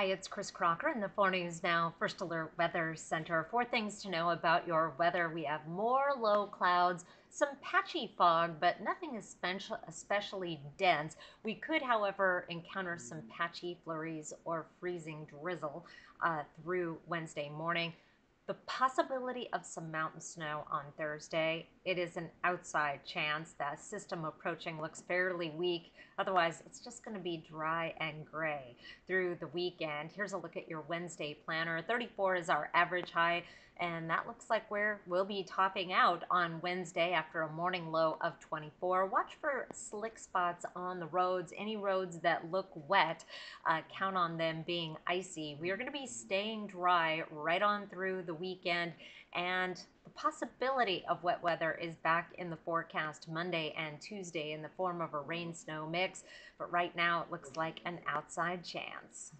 Hi, it's Kris Crocker in the 4 News Now First Alert Weather Center. Four things to know about your weather. We have more low clouds, some patchy fog, but nothing especially dense. We could, however, encounter some patchy flurries or freezing drizzle through Wednesday morning. The possibility of some mountain snow on Thursday. It is an outside chance. That system approaching looks fairly weak. Otherwise, it's just going to be dry and gray through the weekend. Here's a look at your Wednesday planner. 34 is our average high, and that looks like we'll be topping out on Wednesday after a morning low of 24. Watch for slick spots on the roads. Any roads that look wet, count on them being icy. We are going to be staying dry right on through the weekend, and the possibility of wet weather is back in the forecast Monday and Tuesday in the form of a rain-snow mix, but right now it looks like an outside chance.